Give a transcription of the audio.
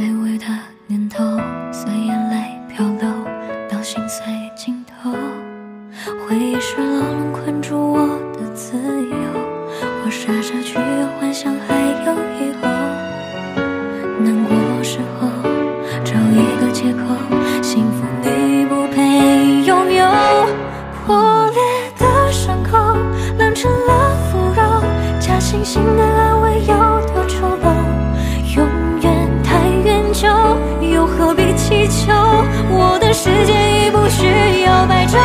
卑微的念头随眼泪漂流到心碎尽头，回忆是牢笼困住我的自由，我傻傻去幻想还有以后，难过时候找一个借口，幸福你不配拥有，破裂的伤口冷成了腐肉，假惺惺的安慰有多丑陋，永远太远久，又何必祈求，我的世界已不需要摆着